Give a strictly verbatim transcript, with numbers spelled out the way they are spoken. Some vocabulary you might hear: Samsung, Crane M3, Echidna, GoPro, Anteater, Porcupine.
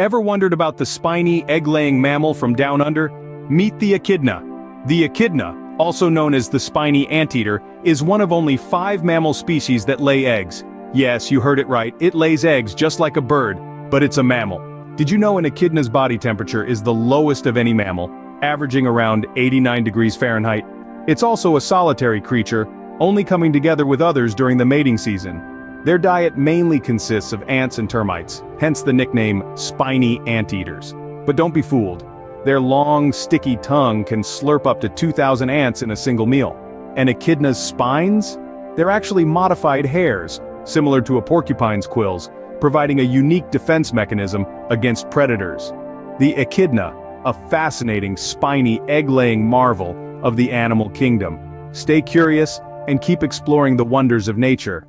Ever wondered about the spiny, egg-laying mammal from down under? Meet the echidna. The echidna, also known as the spiny anteater, is one of only five mammal species that lay eggs. Yes, you heard it right, it lays eggs just like a bird, but it's a mammal. Did you know an echidna's body temperature is the lowest of any mammal, averaging around eighty-nine degrees Fahrenheit? It's also a solitary creature, only coming together with others during the mating season. Their diet mainly consists of ants and termites, hence the nickname spiny anteaters. But don't be fooled. Their long, sticky tongue can slurp up to two thousand ants in a single meal. And echidna's spines? They're actually modified hairs, similar to a porcupine's quills, providing a unique defense mechanism against predators. The echidna, a fascinating, spiny, egg-laying marvel of the animal kingdom. Stay curious and keep exploring the wonders of nature.